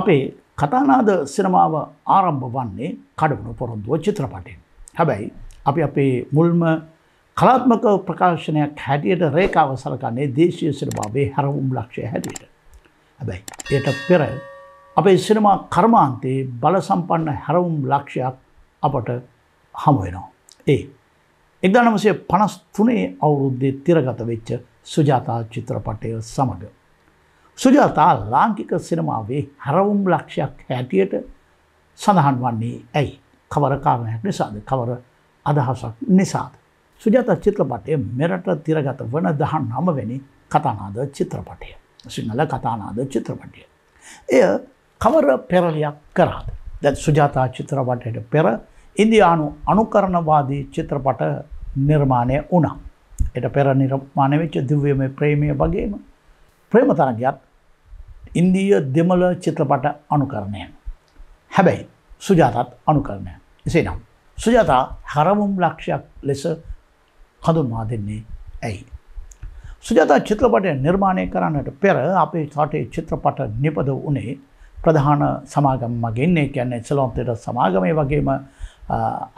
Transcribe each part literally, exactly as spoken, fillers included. අපේ කතානාද සිනමාව ආරම්භ වන්නේ කඩවුණු පොරොන්දුව චිත්‍රපටයෙන්. හැබැයි අපි අපේ මුල්ම කලාත්මක ප්‍රකාශනයක් හැටියට රේඛාව සලකන්නේ දේශීය සිනමාවේ හැරවුම් ලක්ෂ්‍ය හැටියට. හැබැයි ඊට පෙර අපේ සිනමා කර්මාන්තයේ බල සම්පන්න හැරවුම් ලක්ෂ්‍යයක් අපට හමු වෙනවා. ඒ එක්දහනවසිය පනස් තුනේ අවුරුද්දේ තිරගත වෙච්ච සුජාතා චිත්‍රපටය සමග. සුජාතා ලාංකික සිනමාවේ හැරවුම් ලක්ෂ්‍යයක් හැටියට සඳහන් වන්නේ ඇයි? කවර කාරණයක් නිසාද? කවර අදහසක් නිසාද? සුජාතා චිත්‍රපටය මෙරට තිරගත වන දහනවවෙනි කතානාද චිත්‍රපටය. සිංහල කතානාද චිත්‍රපටය. එය කවර පෙරලියක් කරාද? දැන් සුජාතා චිත්‍රපටයට පෙර ඉන්දියානු අනුකරණවාදී චිත්‍රපට නිර්මාණය වුණා. ඊට පෙර නිර්මාණය වෙච්ච දිව්‍යමය ප්‍රේමය වගේම ප්‍රේම තරගයත් ඉන්දීය දෙමළ චිත්‍රපට අනුකරණය. හැබැයි සුජාතාත් අනුකරණය. එසේනම් සුජාතා හැරවුම් ලක්ෂ්‍යයක් ලෙස හඳුන්වා දෙන්නේ ඇයි? සුජාතා චිත්‍රපටය නිර්මාණය කරන්නට පෙර අපේ රටේ චිත්‍රපට නිපද වුණේ ප්‍රධාන සමාගම් මගින්, ඒ කියන්නේ සෙලොන් තියටර් සමාගමේ වගේම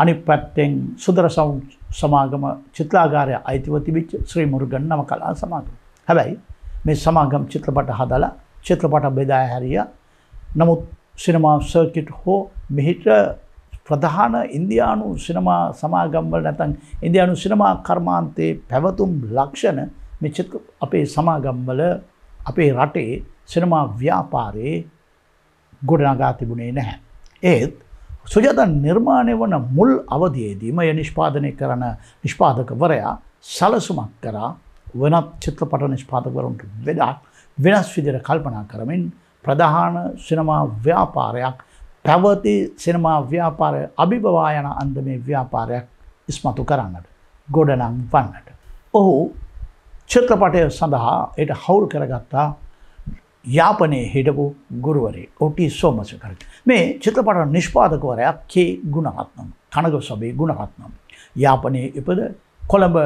අනිත් පැත්තෙන් සුදර සවුන්ඩ් සමාගම චිත්‍රාගාරය අයිතිව තිබිච්ච ශ්‍රී මුර්ගන් නව කලා සමාගම. හැබැයි මේ සමාගම් චිත්‍රපට හදලා චිත්‍රපට බෙදා හැරියා. නමුත් සිනමා සර්කිට් හෝ මෙහිට ප්‍රධාන ඉන්දියානු සිනමා සමාගම් වල නැත්නම් ඉන්දියානු සිනමා කර්මාන්තයේ පැවතුම් ලක්ෂණ මේ චිත්‍ර අපේ සමාගම් වල අපේ රටේ සිනමා ව්‍යාපාරයේ ගොඩනගා තිබුණේ නැහැ. ඒත් සුජාතා නිර්මාණය වන මුල් අවධියේදීම එය නිෂ්පාදනය කරන නිෂ්පාදකවරයා සලසුමක් කරා වෙනත් චිත්‍රපට නිෂ්පාදකවරුන්ට වඩා වෙනස් විදිහට කල්පනා කරමින් ප්‍රධාන සිනමා ව්‍යාපාරයක් පැවති සිනමා ව්‍යාපාරය අභිබවා යන අන්දමේ ව්‍යාපාරයක් ඉස්මතු කරන්නට ගොඩනම් වන්නට. ඔහු චිත්‍රපටය සඳහා ඊට හවුල් කරගත්තා යාපනයේ හිටපු ගුරුවරේ ටී.සෝමසේකරන්. මේ චිත්‍රපට නිෂ්පාදකවරයා කේ.ගුණරත්නම්, කනගසබේ ගුණරත්නම්. යාපනයේ ඉපද කොළඹ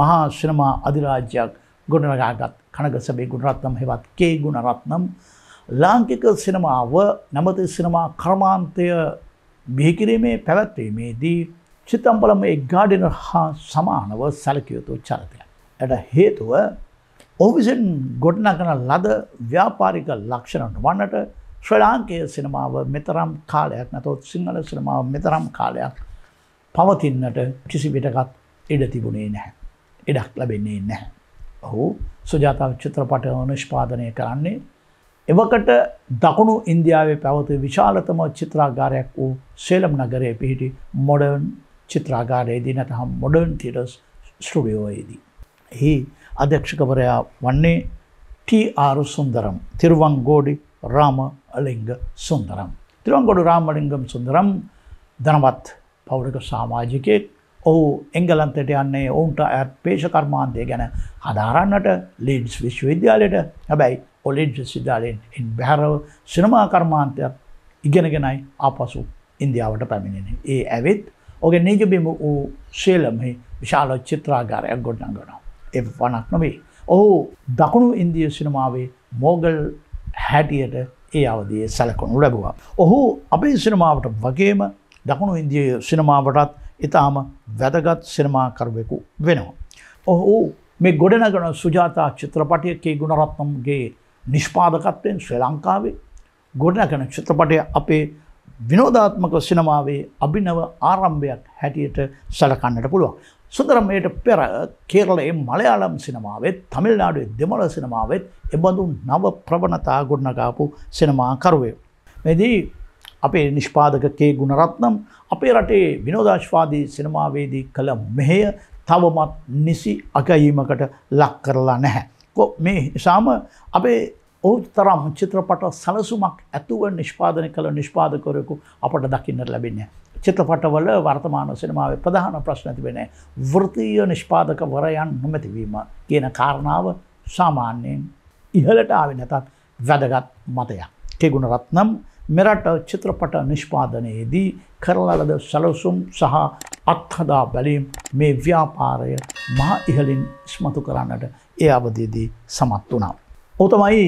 මහා සිනමා අධිරාජ්‍යයක් ගොඩනගාගත් කනගසබේ ගුණරත්නම් හෙවත් කේ.ගුණරත්නම් ලාංකික සිනමාව නැමති සිනමා කර්මාන්තය බිහිකිරීමේ පැවැත්වීමේදී චිත්තම්පලමේ ගාඩිනර් හා සමානව සැලකිය යුතු චරිතයක්. එයට හේතුව ඔහු විසින් ගොඩනගන ලද ව්‍යාපාරික ලක්ෂණ වන්නට ශ්‍රී ලාංකේය සිනමාව මෙතරම් කාලයක් නැතොත් සිංහල සිනමාව මෙතරම් කාලයක් පවතින්නට කිසි විටකත් ඉඩ තිබුණේ නැහැ. ඉඩක් ලැබෙන්නේ නැහැ. ඔහු සුජාතා චිත්‍රපටය නිෂ්පාදනය කරන්නේ එවකට දකුණු ඉන්දියාවේ පැවති විශාලතම චිත්‍රාගාරයක් වූ සේලම් නගරයේ පිහිටි මොඩර්න් චිත්‍රාගාරයේදී නැතහම් මොඩර්න් තියටර්ස් ස්ටුඩියෝයේදී. එහි අධ්‍යක්ෂකවරයා වන්නේ ටී.ආර්.සුන්දරම්, තිරුවන්ගොඩි රාමලිංග සුන්දරම්. තිරුවන්ගොඩි රාමලිංගම් සුන්දරම් ධනවත් පෞරක සමාජිකයෙක්. ඔහු එංගලන්තයට යන්නේ ඔවුන්ට අයත් පේෂ කර්මාන්තය ගැන හදාරන්නට ලීඩ්ස් විශ්වවිද්‍යාලයට. හැබැයි ඔලීඩ්ස් විශ්වවිද්‍යාලයෙන් බැහැරව සිනමා කර්මාන්තයක් ඉගෙනගෙනයි ආපසු ඉන්දියාවට පැමිණෙන්නේ. ඒ ඇවිත් ඔහුගේ නිජබිම වූ සේලම්හි විශාල චිත්‍රාගාරයක් ගොඩනගනවා. ඒ වනක් නොවේ. ඔහු දකුණු ඉන්දිය සිනමාවේ මෝගල් හැටියට ඒ අවදියේ සැලකනු ලැබුවා. ඔහු අපේ සිනමාවට වගේම දකුණු ඉන්දිය සිනමාවටත් ඉතාම වැදගත් සිනමාකරුවෙකු වෙනවා. ඔහු මේ ගොඩනගන සුජාතා චිත්‍රපටය කේ.ගුණරත්නම්ගේ නිෂ්පාදකත්වයෙන් ශ්‍රී ලංකාවේ ගොඩනගන චිත්‍රපටය අපේ විනෝදාත්මක සිනමාවේ අභිනව ආරම්භයක් හැටියට සැලකන්නට පුළුවන්. සුන්දරමයට පෙර කේරළයේ මලයාලම් සිනමාවෙත්, තමිල්නාඩුවේ දෙමළ සිනමාවෙත් එබඳු නව ප්‍රවණතා ගොඩනගාපු සිනමාකරුවෙක්. මෙදී අපේ නිෂ්පාදක කේ.ගුණරත්නම් අපේ රටේ විනෝදාශ්වාදී සිනමාවේදී කළ මෙහෙය තවමත් නිසි අගයීමකට ලක් කරලා නැහැ. මේ නිසාම අපේ ඔහුතරම් චිත්‍රපට සලසුමක් ඇතුව නිෂ්පාදනය කළ නිෂ්පාදකවරයෙකු අපට දකින්නට ලැබෙන්නේ. චිත්‍රපටවල වර්තමාන සිනමාවේ ප්‍රධාන ප්‍රශ්න තිබෙන්නේ වෘත්තීය නිෂ්පාදකවරයන් නොමැතිවීම කියන කාරණාව සාමාන්‍යයෙන් ඉහළට ආවේ නැතත් වැදගත් මතයක්. කේ.ගුණරත්නම් මෙරට චිත්‍රපට නිෂ්පාදනයේදී කරලා ලද සලසුම් සහ අත්හදා බැලීම් මේ ව්‍යාපාරය මහ ඉහළින් ඉස්මතු කරන්නට ඒ අවධියේදී සමත් වුණා. ඔහු තමයි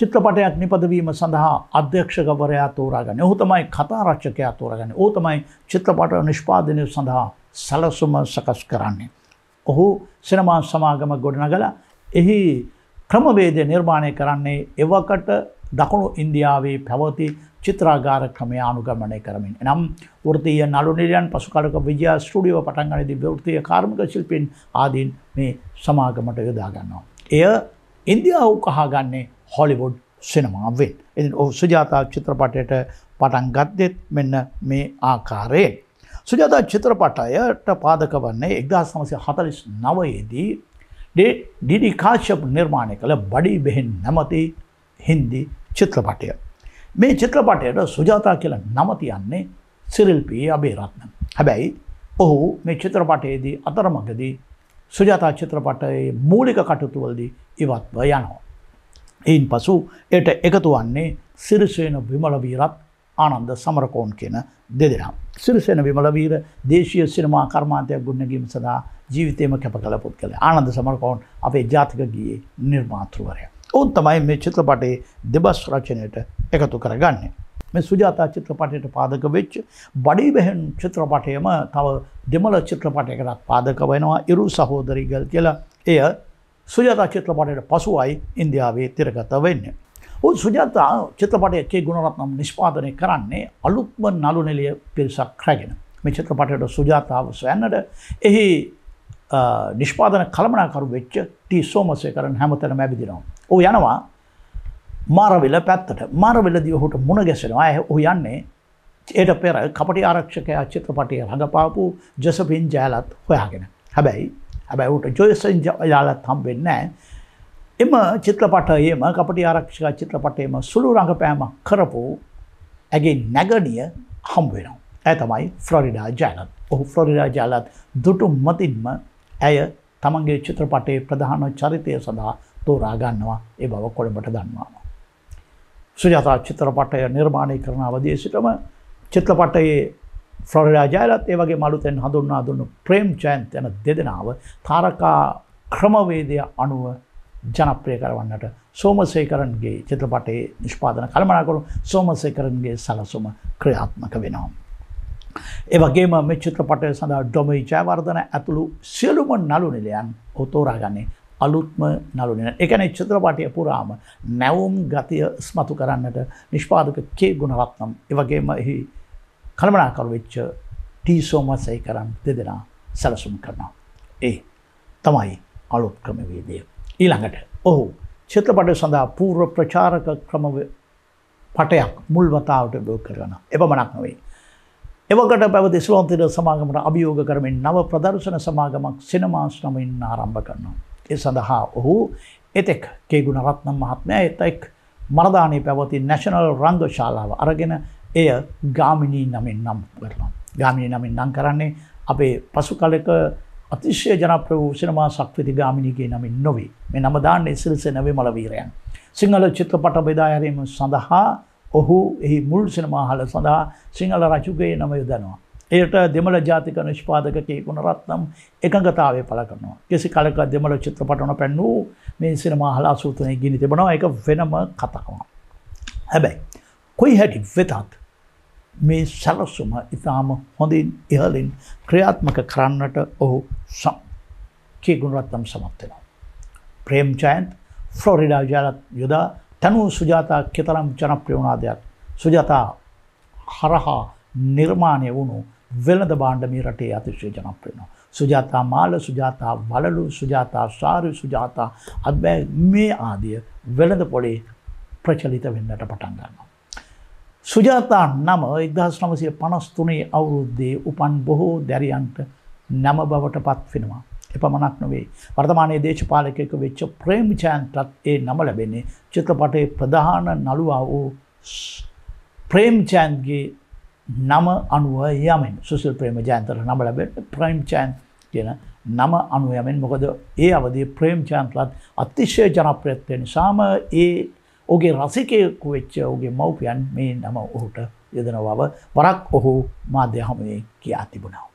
ಚಿತ್ರಪಟಯ ಅಗ್ನಿಪದವೀಮ ಸಂದಹ ಅಧ್ಯಕ್ಷಕವರಯ ತೋರಾಗಣೆ, ಓ ತಮೈ ಕಥಾ ರಚಕಯ ತೋರಾಗಣೆ, ಓ ತಮೈ ಚಿತ್ರಪಟ ನಿಷ್ಪಾದನೆ ಸಂದಹ ಸಲಸುಮ ಸಕಸ್ಕರಣೆ. ಓಹು ಸಿನಿಮಾ ಸಮಾಗಮ ಗೊಡನಗಲ ಎಹಿ ಕ್ರಮವೇದ ನಿರ್ಮಾಣೆ ಕರಣೆ ಎವಕಟ ದಕಣು ಇಂಡಿಯಾವೆ ಪವತಿ ಚಿತ್ರಾಗಾರ ಕ್ರಮಯ ಅನುಗಮನೆ ಕರಮಿನ್. ನಮ್ ವೃತ್ತೀಯ ನಾಡು ನಿರ್ಯಾನ್ ಪಶುಕಾರಕ ವಿಜಯ ಸ್ಟುಡಿಯೋ ಪಟಂಗಣದಿ ವೃತ್ತೀಯ ಕಾರ್ಮಿಕ ಶಿಲ್ಪಿನ್ ಆದೀನ್ ಮೇ ಸಮಾಗಮಟ ಯೋದಾಗಣ್ಣೋ. එය ඉන්දියාව කහාගන්නේ හොලිවුඩ් සිනමාවෙන්. ඉතින් ඔහු සුජාතා චිත්‍රපටයට පටන් ගත්තෙත් මෙන්න මේ ආකාරයෙන්. සුජාතා චිත්‍රපටයට පාදක වන්නේ එක්දාස් නවසිය හතළිස් නවයේ දී ඩී.ඩී. කාශ්‍යප් නිර්මාණය කළ බඩි බෙහෙන් නැමැති හින්දි චිත්‍රපටය. මේ චිත්‍රපටයට සුජාතා කියලා නම තියන්නේ සිරිල් පී අබේරත්න. හැබැයි ඔහු මේ චිත්‍රපටයේදී අතරමඟදී සුජාතා චිත්‍රපටයේ මූලික කටයුතුවලදී ඉවත්ව යනවා. එයින් පසු එයට එකතු වන්නේ සිරිසේන විමලවීරත් ආනන්ද සමරකෝන් කියන දෙදෙනා. සිරිසේන විමලවීර දේශීය සිනමා කර්මාන්තයක් ගොඩනැගීම සඳහා ජීවිතේම කැප කළ පුද්ගලයා. ආනන්ද සමරකෝන් අපේ ජාතික ගීයේ නිර්මාතෘවරයා. ඔවුන් තමයි මේ චිත්‍රපටයේ දෙබස් රචනයට එකතු කරගන්නේ. මේ සුජාතා චිත්‍රපටයට පාදක වෙච්ච බඩි බෙහෙන් චිත්‍රපටයම තව දෙමළ චිත්‍රපටයකට පාදක වෙනවා ඉරු සහෝදරිගල් කියලා. එය සුජාතා චිත්‍රපටයට පසුයි ඉන්දියාවේ තිරගත වෙන්නේ. ඔහු සුජාතා චිත්‍රපටයේ කේ.ගුණරත්නම් නිෂ්පාදනය කරන්නේ අලුත්ම නළු නෙළිය පිරිසක් රැගෙන. මේ චිත්‍රපටයට සුජාතාව සොයන්නට එහි නිෂ්පාදන කළමනාකරු වෙච්ච ටී.සෝමසේකරන් හැමතැනම ඇවිදිනවා. ඔහු යනවා මාරවිල පැත්තට. මාරවිලදී ඔහුට මුණ ගැසෙනවා. ඔහු යන්නේ ඊට පෙර කපටි ආරක්ෂකයා චිත්‍රපටයේ රඟපාපු ජොසෆින් ජයලත් හොයාගෙන. හැබැයි හැබැයි ඔහුට ජොසෆින් ජයලත් හම්බෙන්නේ නැහැ. එම චිත්‍රපටයේම කපටි ආරක්ෂකයා චිත්‍රපටයේම සුළු රඟපෑමක් කරපු ඇගේ නැගණිය හම්බ වෙනවා. ඇය තමයි ෆ්ලොරිඩා ජයලත්. ඔහු ෆ්ලොරිඩා ජයලත් දුටු මතින්ම ඇය තමන්ගේ චිත්‍රපටයේ ප්‍රධාන චරිතය සඳහා තෝරා ගන්නවා. ඒ බව කොළඹට දන්වනවා. සුජාතා චිත්‍රපටය නිර්මාණය කරන අවදී සිටම චිත්‍රපටයේ ෆ්ලොරිඩා ජයලත් ඒ වගේ මළුතෙන් හඳුන්වා දුන්නු ප්‍රේම් ජයන්ත් යන දෙදෙනාව තාරකා ක්‍රමවේදය අනුව ජනප්‍රිය කරවන්නට සෝමසේකරන්ගේ චිත්‍රපටයේ නිෂ්පාදන කළමනාකරු සෝමසේකරන්ගේ සලසුම ක්‍රියාත්මක වෙනවා. ඒ වගේම මේ චිත්‍රපටය සඳහා ඩොමී ජයවර්ධන ඇතුළු සියලුම නළු නිලයන් තෝරාගන්නේ අලුත්ම නළුනේ. ඒ කියන්නේ චිත්‍රපටය පුරාම නැවුම් ගතිය ස්මතු කරන්නට නිෂ්පාදක කේ.ගුණරත්නම් ඒ වගේම එහි කළමනාකරු වෙච්ච ටී.සෝමසේකරන් දෙදෙනා සැලසුම් කරනවා. ඒ තමයි අලුත් ක්‍රමවේදය. ඊළඟට ඔහු චිත්‍රපටය සඳහා පූර්ව ප්‍රචාරක ක්‍රමපටයක් මුල් වතාවට උපයෝග කරනවා. එපමණක් නෙවෙයි. එවකට පැවති ස්ලෝන්තිර සමාගමට අභියෝග කරමින් නව ප්‍රදර්ශන සමාගමක් සිනමාස් නමින් ආරම්භ කරනවා. ඒ සඳහා ඔහු එතෙක් කේ.ගුණරත්නම් මහත්මයා එතෙක් මරදානේ පැවති නැෂනල් රංගශාලාව අරගෙන එය ගාමිණී නමින් නම් කරනවා. ගාමිණී නමින් නම් කරන්නේ අපේ පසු කාලයක අතිශය ජනප්‍රිය වූ සිනමා ශක්තිති ගාමිණීගේ නමින් නොවේ. මේ නම දාන්නේ සිරිසේන විමලවීරයන්. සිංහල චිත්‍රපට බෙදා හැරීම සඳහා ඔහු එහි මුල් සිනමාහල සඳහා සිංහල රචකගේ නම යොදනවා. එයට දෙමළ ජාතික නිෂ්පාදක කේ.ගුණරත්නම් එකඟතාවය පළ කරනවා. කිසි කලක දෙමළ චිත්‍රපටවල පැන්නූ මේ සිනමාහල අසූතනේ ගිනි තිබෙනවා. ඒක වෙනම කතාවක්. හැබැයි කොයි හැටි වෙතත් මේ සැලසුම ඉතාම හොඳින් ඉහළින් ක්‍රියාත්මක කරන්නට ඔහු කේ.ගුණරත්නම් සමත් වෙනවා. ප්‍රේම් ජයන්ත් ෆ්ලොරිඩා ජයලත් යොදා තනු සුජාතා කතරම් ජනප්‍රිය වුණාද? සුජාතා හරහා නිර්මාණය වුණු වෙළඳ භාණ්ඩ මේ රටේ අතිශය ජනප්‍රිය වෙනවා. සුජාතා මාල, සුජාතා වලලු, සුජාතා සාරු, සුජාතා අබ්බැ මේ ආදී වෙළඳ පොලේ ප්‍රචලිත වෙන්නට පටන් ගන්නවා. සුජාතා නම එක්දාස් නවසිය පනස් තුනේ අවුරුද්දේ උපන් බොහෝ දැරියන්ට නම බවට පත් වෙනවා. එපමණක් නොවේ. වර්තමානයේ දේශපාලකයෙකු වෙච්ච ප්‍රේම් ජයන්තත් ඒ නම ලැබෙන්නේ චිත්‍රපටයේ ප්‍රධාන නළුවා වූ ප්‍රේම් ජයන්ගේ නම අනුව යමෙන්. සුනිල් ප්‍රේමදාස නම ලැබෙන්නේ ප්‍රේම් ජයන්ත් කියන නම අනුව යමෙන්. මොකද ඒ අවදී ප්‍රේම් ජයන්ත්ලත් අතිශය ජනප්‍රිය නිසාම ඒ ඔහුගේ රසිකයෙකු වෙච්ච ඔහුගේ මව්පියන් මේ නම ඔහුට යොදන බව වරක් ඔහු මාධ්‍ය හමුවේ කියා තිබුණා.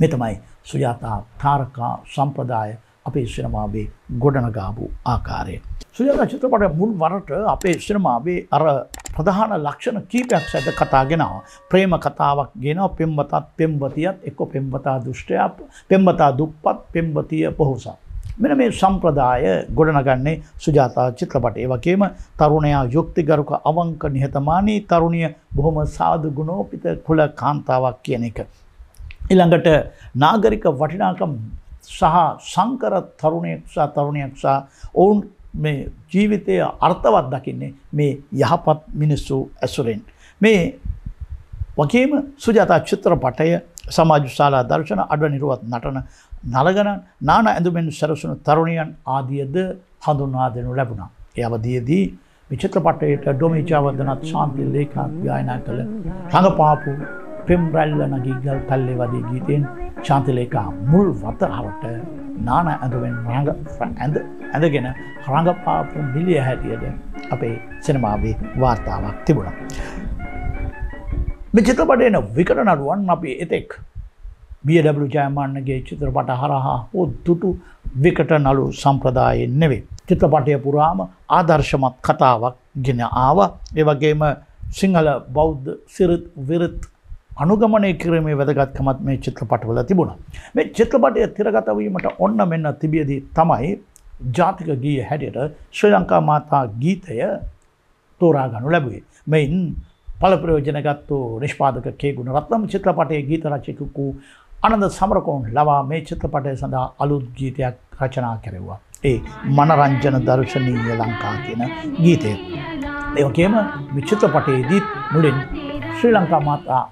මේ තමයි සුජාතා තාරකා සම්ප්‍රදාය අපේ සිනමාවේ ගොඩනගාපු ආකාරය. සුජාතා චිත්‍රපටයේ මුල් වරට අපේ සිනමාවේ අර ප්‍රධාන ලක්ෂණ කීපයක් සැද කතා ගෙනවා. ප්‍රේම කතාවක් ගෙනවා. පෙම්වතත් පෙම්වතියත් එක්ක පෙම්වතා දුෂ්ටයා, පෙම්වතා දුප්පත්, පෙම්වතිය පොහොසා. මෙන්න මේ සම්ප්‍රදාය ගොඩනගන්නේ සුජාතා චිත්‍රපටයේ. ඒ වගේම තරුණයා යුක්තිගරුක අවංක නිහතමානී තරුණිය බොහොම සාදු ගුණෝපිත කුල කාන්තාවක් කියන එක. ඊළඟට නාගරික වටිනාකම් සහ සංකර තරුණයෙක් සහ තරුණියක් සහ ඔවුන් මේ ජීවිතය අර්ථවත් දකින්නේ මේ යහපත් මිනිස්සු ඇසුරෙන්. මේ වගේම සුජාතා චිත්‍රපටය සමාජ ශාලා දර්ශන අඩ නිරුවත් නටන නලගණන් නානා ඇඳුමෙන් සැරසුණු තරුණියන් ආදියද හඳුන්වා දෙනු ලැබුණා. ඒ අවධියේදී මේ චිත්‍රපටයට ඩොමී ජයවර්ධනත් ශාන්ති ලේඛා ගායනා කළ රඟපාපු පෙම් රැල්ල නගී ගල් තල්ලේ වදී ගීතෙන් ශාන්ති ලේඛා මුල් වතාවට නානා ඇඳුමෙන් රඟ ඇඳගෙන රඟපාපු මිලිය හැටියට අපේ සිනමාවේ වාර්තාවක් තිබුණා. මේ චිත්‍රපටයේන විකටන නඩුවන් අපි එතෙක් බී ඩබ්ලිව් ජයමාන්නගේ චිත්‍රපට හරහා හෝ දුටු විකටනලු සම්ප්‍රදායෙන් නෙවෙයි. චිත්‍රපටය පුරාම ආදර්ශමත් කතාවක් ගෙන ආවා. ඒ වගේම සිංහල බෞද්ධ සිරිත් විරිත් අනුගමනය කිරීමේ වැදගත්කමත් මේ චිත්‍රපටවල තිබුණා. මේ චිත්‍රපටය තිරගත වීමට ඔන්න මෙන්න තිබියදී තමයි ජාතික ගීය හැටියට ශ්‍රී ලංකා මාතා ගීතය තෝරා ගන්නු ලැබුවේ. මෙයින් ඵල ප්‍රයෝජනගත්තු නිෂ්පාදක කේ.ගුණරත්නම් චිත්‍රපටයේ ගීත රචකකු ආනන්ද සමරකෝන් ලවා මේ චිත්‍රපටය සඳහා අලුත් ගීතයක් රචනා කෙරුවා. ඒ මනරංජන දර්ශනීය ලංකා කියන ගීතය. ඒ වගේම මේ චිත්‍රපටයේදී මුලින් ශ්‍රී ලංකා මාතා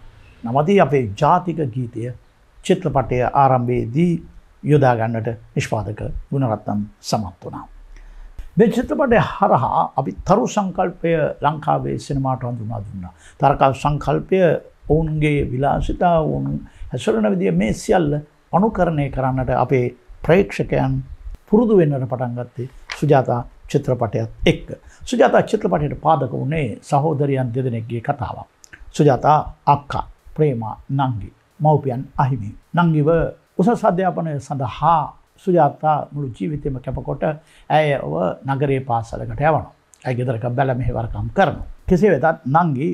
නමදී අපේ ජාතික ගීතය චිත්‍රපටයේ ආරම්භයේදී යොදා ගන්නට නිෂ්පාදක ගුණරත්නම් සමත් වුණා. මේ චිත්‍රපටය හරහා අපි තරු සංකල්පය ලංකාවේ සිනමාට හඳුන්වා දුන්නා. තරකා සංකල්පය ඔවුන්ගේ විලාසිතා වුණු හැසිරෙන විදිය මේ සියල්ල අනුකරණය කරන්නට අපේ ප්‍රේක්ෂකයන් පුරුදු වෙන්නට පටන් ගත්තේ සුජාතා චිත්‍රපටයත් එක්ක. සුජාතා චිත්‍රපටයට පාදක වුණේ සහෝදරියන් දෙදෙනෙක්ගේ කතාවක්. සුජාතා අක්කා, ප්‍රේමා, නංගි, මව්පියන් අහිමි. නංගිව උසස් අධ්‍යාපනය සඳහා සුජාතා මුළු ජීවිතයම කැපකොට ඇයව නගරයේ පාසලකට යවනවා. ඇය ගෙදරක බැල මෙහෙවරකම් කරනවා. කෙසේ වෙතත් නංගි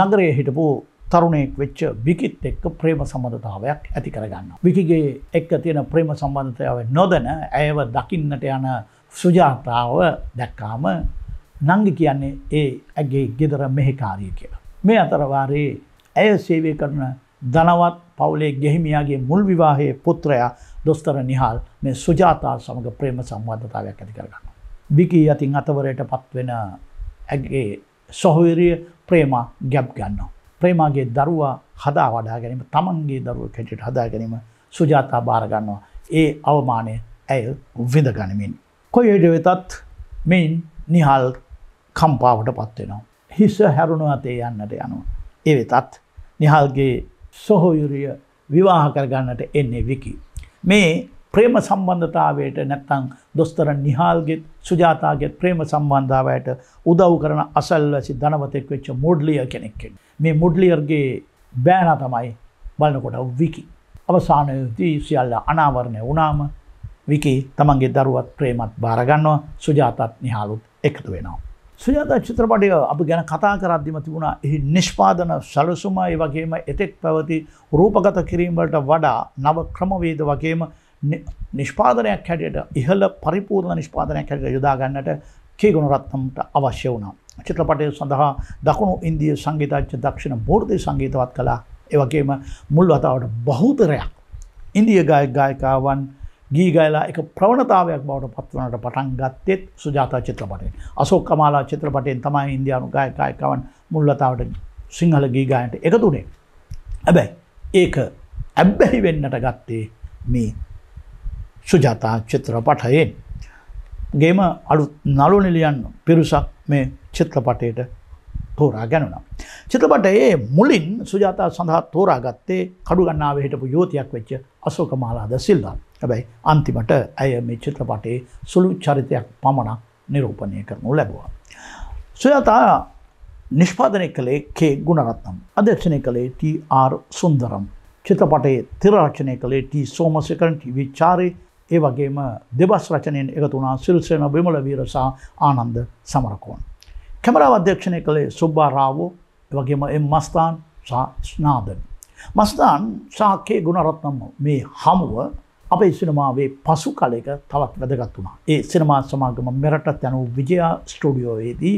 නගරයේ හිටපු තරුණයෙක් වෙච්ච විකිත් එක්ක ප්‍රේම සම්බන්ධතාවයක් ඇති කරගන්නවා. විකිගේ එක්ක තියෙන ප්‍රේම සම්බන්ධතාවය නොදැන ඇයව දකින්නට යන සුජාතාව දැක්කාම නංගි කියන්නේ ඒ ඇගේ ගෙදර මෙහෙකාරිය කියලා. මේ අතරවාරේ ඇය සේවය කරන ධනවත් පවුලේ ගෙහිමියාගේ මුල් විවාහයේ පුත්‍රයා දොස්තර නිහාල් මේ සුජාතා සමග ප්‍රේම සම්බන්ධතාවයක් ඇති කරගන්නවා. බිකී යතින් අතවරයටපත් වෙන ඇගේ සහෝදරිය ප්‍රේමා ගැප් ගන්නවා. ප්‍රේමාගේ දරුවා හදා වඩා ගැනීම, තමන්ගේ දරුවා කැටියට හදා ගැනීම සුජාතා බාර ගන්නවා. ඒ අවමානය ඇය විඳ ගනිමින්. කොයි හේතු වෙතත් මේ නිහාල් කම්පාවටපත් වෙනවා. හිස හැරුණු අතේ යන්නට යනවා. ඒ වෙතත් නිහාල්ගේ සොහොයුරිය විවාහ කරගන්නට එන්නේ විකි. මේ ප්‍රේම සම්බන්ධතාවයට නැත්තම් දොස්තර නිහාල්ගෙත් සුජාතාගෙත් ප්‍රේම සම්බන්ධතාවයට උදව් කරන අසල්වැසි ධනවතෙක් වෙච්ච මුඩ්ලියර් කෙනෙක්. මේ මුඩ්ලියර්ගේ බෑනා තමයි බලනකොට විකි. අවසානයේදී සියල්ල අනාවරණය වුණාම විකි තමන්ගේ දරුවත් ප්‍රේමත් බාර ගන්නවා. සුජාතාත් නිහාලුත් එකතු වෙනවා. සුජාතා චිත්‍රපටය අපි ගැන කතා කරද්දිම තිබුණා එහි නිෂ්පාදන සැලසුම, ඒ වගේම එතෙක් පැවති රූපගත කිරීම වලට වඩා නව ක්‍රමවේද වගේම නිෂ්පාදනයක් හැටියට ඉහළ පරිපූර්ණ නිෂ්පාදනයක් හැටියට යොදා ගන්නට කේ.ගුණරත්නම්ට අවශ්‍ය වුණා. චිත්‍රපටය සඳහා දකුණු ඉන්දීය සංගීතඥ දක්ෂිණ මූර්ති සංගීතවත් කළා. ඒ වගේම මුල් වතාවට බහුතරයක් ඉන්දීය ගායක ගායිකාවන් ගී ගයලා එක ප්‍රවණතාවයක් බවට පත් වුණාට පටන් ගත්තෙත් සුජාතා චිත්‍රපටයෙන්. අශෝකමාලා චිත්‍රපටයෙන් තමයි ඉන්දියානු ගායක ගායිකාවන් මුල් වතාවට සිංහල ගී ගායනට එකතු වුණේ. හැබැයි ඒක අබ්බැහි වෙන්නට ගත්තේ මේ සුජාතා චිත්‍රපටයෙන්. ගේම අලුත් නළු නිලියන් පිරිසක් මේ චිත්‍රපටයට තෝරා ගන්නවා. චිත්‍රපටයේ මුලින් සුජාතා සඳහා තෝරාගත්තේ කඩුගන්නාවේ හිටපු යෝතියක් වෙච්ච අශෝකමාලා ද සිල්වා. හැබැයි අන්තිමට ඇය මේ චිත්‍රපටයේ සුළු චරිතයක් පමණක් නිරූපණය කරනු ලැබුවා. සුජාතා නිෂ්පාදනය කළේ කේ.ගුණරත්නම්, අධ්‍යක්ෂණය කළේ ටී ආර් සුන්දරම්, චිත්‍රපටයේ තිර රචනය කළේ ටී.සෝමසේකරන්, ටී.වී. චාරේ, ඒ වගේම දෙබස් රචනයෙන් එකතු වුණා සිරිසේන විමලවීර සහ ආනන්ද සමරකෝන්. කැමරාව අධ්‍යක්ෂණය කළේ සුබ්බා රාවෝ, ඒ වගේම එම් මස්තාන් සහ ස්නාදන්. මස්තාන් සහ කේ ගුණරත්නම් මේ හමුව අපේ සිනමාවේ පසු කාලයක තවත් වැදගත් වුණා. ඒ සිනමා සමාගම මෙරටත් යන විජයා ස්ටුඩියෝවේදී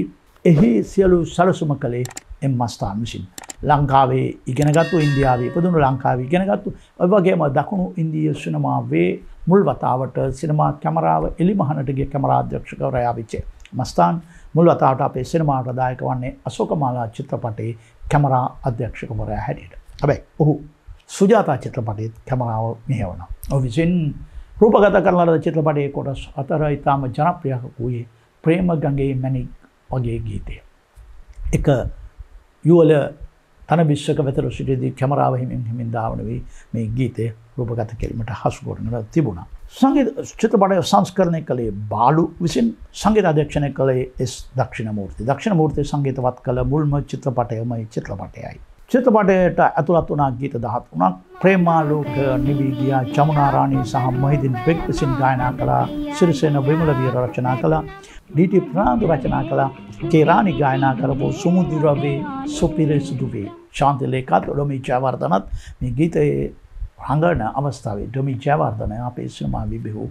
එහි සියලු සැලසුම කළේ එම් මස්තාන් විසින්. ලංකාවේ ඉගෙනගත්තු, ඉන්දියාවේ ඉපදුණු, ලංකාවේ ඉගෙනගත්තු, ඒ වගේම දකුණු ඉන්දීය සිනමාවේ මුල් වතාවට සිනමා කැමරාව එලිමහනට ගිය කැමරාධ්‍යක්ෂකවරයා විච මස්තාන්. මුල් වතාවට අපේ සිනමාවට දායක වන්නේ අශෝකමාලා චිත්‍රපටයේ කැමරා අධ්‍යක්ෂකවරයා හැටියට. හැබැයි ඔහු සුජාතා චිත්‍රපටයේ කැමරාව මෙහෙවනවා. ඔහු විසින් රූපගත කරන චිත්‍රපටයේ කොටස් හතර ඉතාම ජනප්‍රිය වූයේ ප්‍රේම ගංගේ මැණික් වගේ ගීතය. එක යුවල තන විශ්වක වෙතර සිටියදී කැමරාව හිමින් හිමින් ධාවන වී මේ ගීතය රූපගත කිරීමට හසු කරගෙන තිබුණා. සංගීත චිත්‍රපටය සංස්කරණය කළේ බාලු විසින්, සංගීත අධ්‍යක්ෂණය කළේ එස් දක්ෂිණමූර්ති. දක්ෂිණමූර්තිය සංගීතවත් කළ මුල්ම චිත්‍රපටයම මේ චිත්‍රපටයයි. චිත්‍රපටයට ඇතුළත් වුණා ගීත දහත් තුනක්. ප්‍රේමාලෝක, නිවි ගියා, ජමුනා රාණි සහ මොහිදීන් බෙග් විසින් ගායනා කළා. සිරිසේන විමලවීර රචනා කළා. ඩී.ටී.ෆෙර්නාන්ඩෝ රචනා කළා. K.රානි ගායනා කරපු සුමුදු රවේ සුපිරි සුදු වේ. ශාන්ති ලේඛා, ඩොමී ජයවර්ධනත් මේ ගීතයේ රංගන අවස්ථාවේ ඩොමී ජයවර්ධන අපේ සිනමාවේ බොහෝ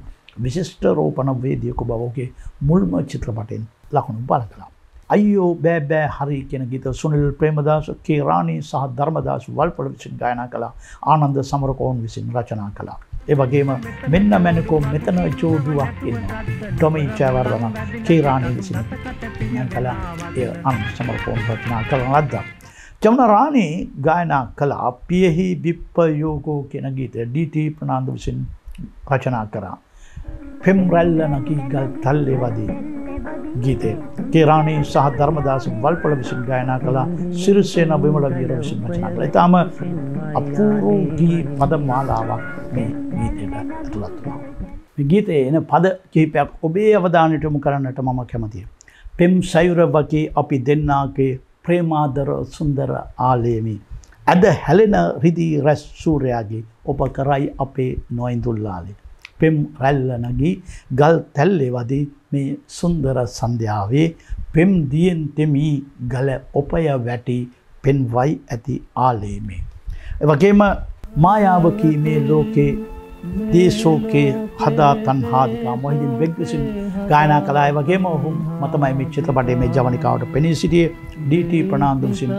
විශිෂ්ට රෝපණ වේදිකු බවෝගේ මුල්ම චිත්‍රපටයෙන් ලකුණු බල කළා. අයියෝ බෑ බෑ හරි කියන ගීත සුනිල් ප්‍රේමදාස, කේ.රානි සහ ධර්මදාස වල්පොළ විසින් ගායනා කළා. ආනන්ද සමරකෝන් විසින් රචනා කළා. ඒ වගේම මෙන්න මැනකෝ මෙතන ජෝඩුවක් ඉන්නවා ඩොමී ජයවර්ධන, කේ.රානි විසින් ගායනා කළා. ඒ ආනන්ද සමරකෝන් රචනා කළා. ජමුනා රාණි ගායනා කළා පියෙහි බිප්ප යෝගෝ කියන ගීත ඩී.ටී.ෆෙර්නාන්ඩෝ විසින් රචනා කරා. පෙම් රැල්ල නකි ගල් තල්ලේ වදී ගීතේ කේ.රානි සහ ධර්මදාස වල්පොළ විසින් ගායනා කළා. සිරිසේන විමලවීර විසින් රචනා කළා. ඊටම අපූර්ව ගී පද මාලාවක් මේ ගීතයට ඇතුළත් වුණා. මේ ගීතේ එන පද කිහිපයක් ඔබේ අවධානයට යොමු කරන්නට මම කැමතියි. පෙම් සයුර වගේ අපි දෙන්නාගේ ප්‍රේමාදර සුන්දර ආලේමි අද හැලෙන රිදී රැස් සූර්යාගේ ඔබ කරයි අපේ නොයින්දුල්ලාලේ පෙම් රැල්ල නගී ගල් තැල්ලේ වදී මේ සුන්දර සන්ධ්‍යාවේ පෙම් දියෙන් තෙමී ගල ඔපය වැටි පෙන්වයි ඇති ආලේමි. ඒ වගේම මායාවකී මේ ලෝකේ දේශෝකේ හදා තන්හාදිකා මොහිදීන් බෙග් විසින් ගායනා කළා. ඒ වගේම ඔහු මතමයි මේ චිත්‍රපටයේ මේ ජවනිකාවට පෙනී සිටියේ. ඩී.ටී.ෆෙර්නාන්ඩෝ විසින්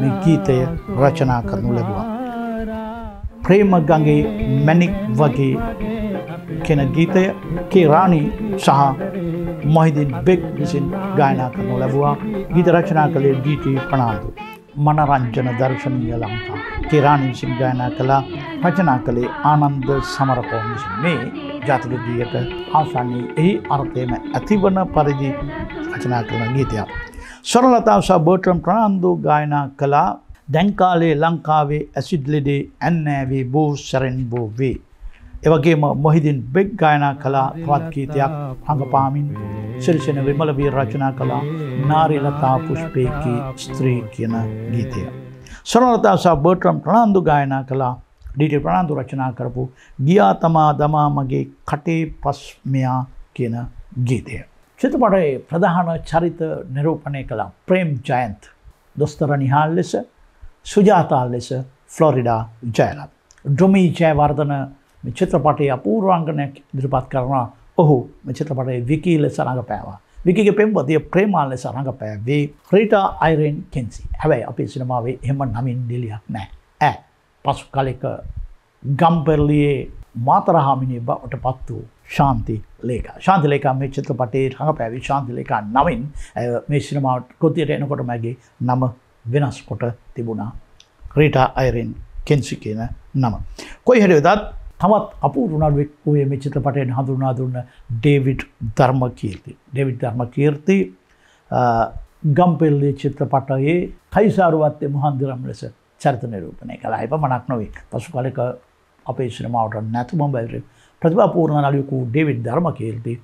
මේ ගීතය රචනා කරනු ලැබුවා. ප්‍රේම ගංගේ මැණික් වගේ කියන ගීතය කේ.රානි සහ මොහිදීන් බෙග් විසින් ගායනා කරනු ලැබුවා. ගීත රචනා කළේ ඩී.ටී.ෆෙර්නාන්ඩෝ. මනරංජන දර්ශනීය ලංකා කේ.රානි විසින් ගායනා කළා. රචනා කළේ ආනන්ද සමරකෝන් විසින්. මේ ජාතික ගීයක ආසන්නයේ එහි අර්ථයම ඇතිවන පරිදි රචනා කරන ගීතයක්. ස්වර්ණලතා සහ බර්ට්‍රම් ෆෙර්නාන්ඩෝ ගායනා කළා. දැන් කාලේ ලංකාවේ ඇසිඩ් ලෙඩේ ඇන්නෑවේ බෝ සරෙන් බෝ වේ. ඒ වගේම මොහිදීන් බෙග් ගායනා කළා තවත් ගීතයක් රඟපාමින්. සිරිසේන විමලවීර රචනා කළා නාරි ලතා පුෂ්පේකී ස්ත්‍රී කියන ගීතය. ස්වර්ණලතා සහ බර්ට්‍රම් ෆෙර්නාන්ඩෝ ගායනා කළා. ඩී.ටී.ෆෙර්නාන්ඩෝ රචනා කරපු ගියා තමා දමා මගේ කටේ පස් මෙයා කියන ගීතය. චිත්‍රපටයේ ප්‍රධාන චරිත නිරූපණය කළා ප්‍රේම් ජයන්ත් දොස්තර නිහාල් ලෙස, සුජාතා ලෙස ෆ්ලොරිඩා ජයලත්. ඩොමී ජයවර්ධන මේ චිත්‍රපටයේ අපූර්වාංගනයක් ඉදිරිපත් කරනවා. ඔහු මේ චිත්‍රපටයේ විකී ලෙස රඟපෑවා. විකීගේ පෙම්වතිය ප්‍රේමා ලෙස රඟපෑවේ රීටා අයිරින් කෙන්සි. හැබැයි අපේ සිනමාවේ එහෙම නමින් දෙලියක් නැහැ. ඈ පසු කාලෙක ගම්පර්ලියේ මාතරහාමිනිය බවට පත් වූ ශාන්ති ලේඛා. ශාන්ති ලේඛා මේ චිත්‍රපටයේ රඟපෑවේ ශාන්ති ලේඛා නමින්. මේ සිනමාවට කෘතියට එනකොට මගේ නම වෙනස් කොට තිබුණා. රීටා අයිරින් කෙන්සි කියන නම. කොයි හරි වෙතත් තවත් අපූර්ව නළුවෙක් වූයේ මේ චිත්‍රපටයෙන් හඳුනා දුන්න ඩේවිඩ් ධර්මකීර්ති. ඩේවිඩ් ධර්මකීර්ති ගම්පෙල්ලේ චිත්‍රපටයේ කයිසාරුවත්තේ මහන්දිරම් ලෙස චරිත නිරූපණය කළා. එපමණක් නොවේ. පසු කාලෙක අපේ සිනමාවට නැතුවම බැරි ප්‍රතිභාපූර්ණ නළුවෙක් වූ ඩේවිඩ් ධර්මකීර්ති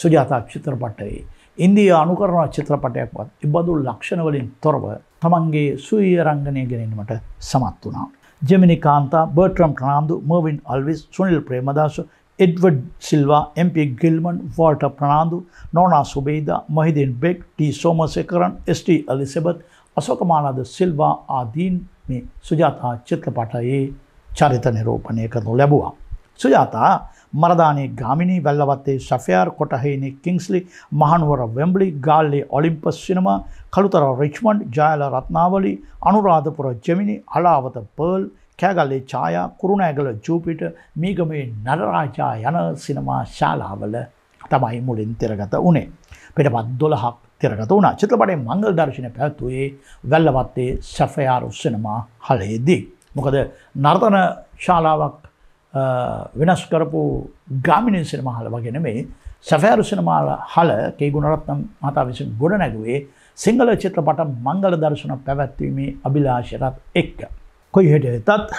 සුජාතා චිත්‍රපටයේ ඉන්දියා අනුකරණ චිත්‍රපටයක්වත් ඉබඳු ලක්ෂණ වලින් තොරව තමන්ගේ සුවීය රංගනය ගෙනෙන්නට සමත් වුණා. ජෙමිනි කාන්තා, බර්ට්‍රම් ෆෙර්නාන්ඩෝ, Mervyn Alwis, Sunil Premadasa, Edward Silva, M P Gilman, Walter Fernando, Nona Subeida, Mohideen Beig, T Somasekaran, S D Elisabeth, Ashokamala de Silva Adin me Sujatha Chitrapataye Charita Niropane Kadolabua. Sujatha Maradani Gamini Vallavate Safar Kotahini Kingsley Mahanwara Wembley Galli Olympus Cinema Kalutara Richmond Jayala Ratnavali Anuradhapura Gemini Alavata Pearl Kagale Chaya Kurunagala Jupiter Megame Nadaraja Yana Cinema Shalavala Tamai Mulin Teragata Une Pedabad Dolahak Tiragatuna Chitrapate Mangal Darshina Patue Vallavate Safar Cinema Haledi Mukade Nardana Shalavak Venus Karapu Gamini Cinema Halavaganeme, Safaru Cinema Hala, K.GUNARATHNAM Mata Visin Gudanagwe, Singular Chitrapatam Mangala Darsana Pavatimi Abila Sherat Ek. Koyhete Tat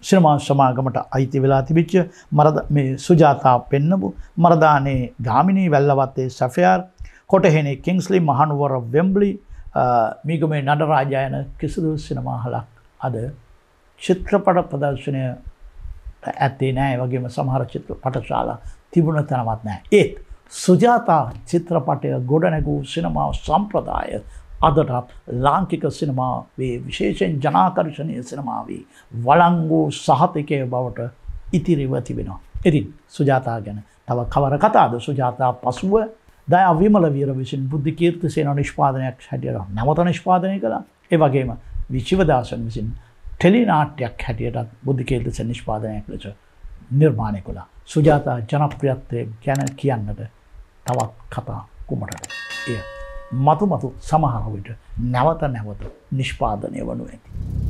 Cinema Samagamata Aiti Vilati Vicha, Marada me Sujatha Pennabu, Maradane Gamini, Vallavate Safar, Kotahene Kingsley, Mahanwara Wembley, Migume Nadarajayana, Kisudu Cinema Halak, other Chitrapata Padasune. At the name of Samhara Chitra Patashala, Tibuna Tanamatna. Eight Sujatha Chitrapate, Godanagu cinema, Sampradaya, Adata, Lankika cinema, we Visheshan Janakarishan cinema, we Valangu Sahatike about Itiriva Tibino. Edit Sujatha again. Tava Kavarakata, the Sujatha Pasua, Dia Vimalaweera Vision, Buddhikir to Senonish Padanax Hadera, Navatanish Padanicola, Eva Gamer, Vichivadasan Vision. Telinatyak Hadiata, Buddhikel the Nishpadan Eclature, Nirmanicula, Sujatha, Janapriate, Jana Kianade, Tawat Kata, Kumata, Matumatu, Samahavita, Navata Navata, Nishpadan Evanuet.